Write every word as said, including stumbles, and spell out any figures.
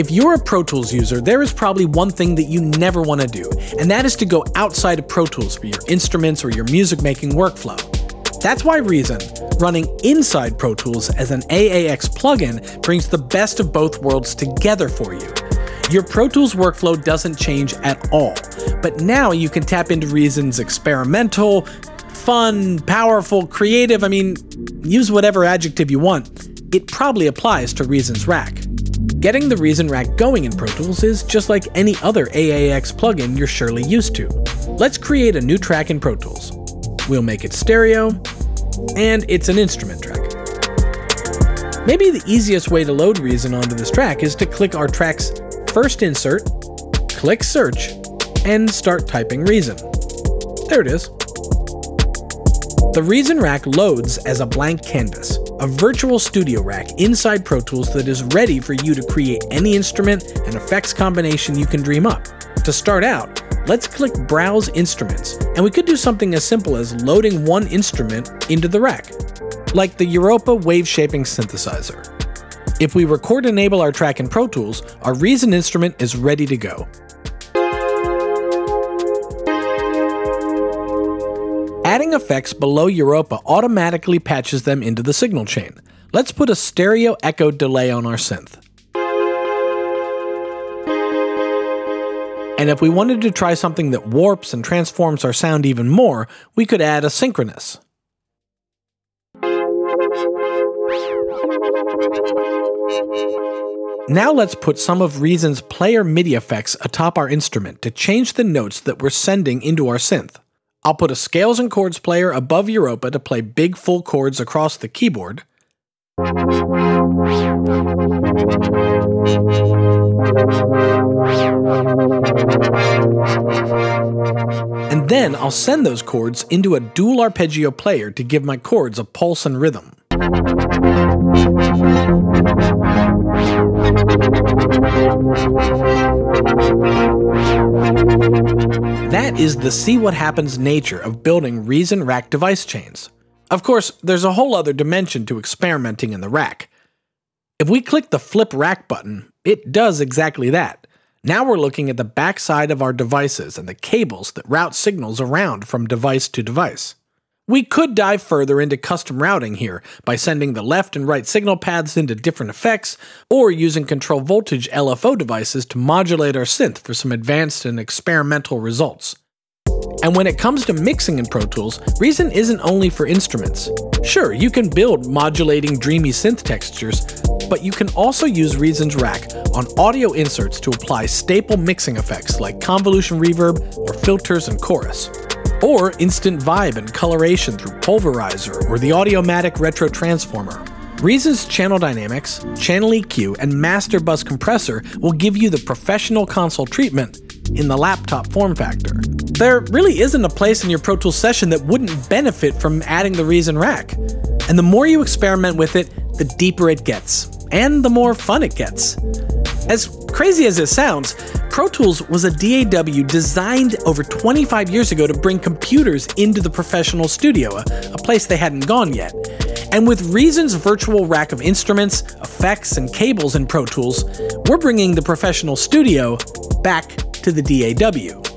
If you're a Pro Tools user, there is probably one thing that you never want to do, and that is to go outside of Pro Tools for your instruments or your music making workflow. That's why Reason, running inside Pro Tools as an A A X plugin, brings the best of both worlds together for you. Your Pro Tools workflow doesn't change at all, but now you can tap into Reason's experimental, fun, powerful, creative, I mean, use whatever adjective you want. It probably applies to Reason's rack. Getting the Reason rack going in Pro Tools is just like any other A A X plugin you're surely used to. Let's create a new track in Pro Tools. We'll make it stereo, and it's an instrument track. Maybe the easiest way to load Reason onto this track is to click our track's first insert, click search, and start typing Reason. There it is. The Reason rack loads as a blank canvas, a virtual studio rack inside Pro Tools that is ready for you to create any instrument and effects combination you can dream up. To start out, let's click Browse Instruments, and we could do something as simple as loading one instrument into the rack, like the Europa Wave Shaping Synthesizer. If we record enable our track in Pro Tools, our Reason instrument is ready to go. Adding effects below Europa automatically patches them into the signal chain. Let's put a stereo echo delay on our synth. And if we wanted to try something that warps and transforms our sound even more, we could add a synchronous. Now let's put some of Reason's player MIDI effects atop our instrument to change the notes that we're sending into our synth. I'll put a scales and chords player above Europa to play big full chords across the keyboard. And then I'll send those chords into a dual arpeggio player to give my chords a pulse and rhythm. That is the see what happens nature of building Reason rack device chains. Of course, there's a whole other dimension to experimenting in the rack. If we click the Flip Rack button, it does exactly that. Now we're looking at the backside of our devices and the cables that route signals around from device to device. We could dive further into custom routing here by sending the left and right signal paths into different effects, or using control voltage L F O devices to modulate our synth for some advanced and experimental results. And when it comes to mixing in Pro Tools, Reason isn't only for instruments. Sure, you can build modulating dreamy synth textures, but you can also use Reason's rack on audio inserts to apply staple mixing effects like convolution reverb or filters and chorus, or instant vibe and coloration through Pulverizer or the Audiomatic Retro Transformer. Reason's Channel Dynamics, Channel E Q, and Master Bus Compressor will give you the professional console treatment in the laptop form factor. There really isn't a place in your Pro Tools session that wouldn't benefit from adding the Reason rack. And the more you experiment with it, the deeper it gets, and the more fun it gets. As crazy as it sounds, Pro Tools was a D A W designed over twenty-five years ago to bring computers into the professional studio, a, a place they hadn't gone yet. And with Reason's virtual rack of instruments, effects, and cables in Pro Tools, we're bringing the professional studio back to the D A W.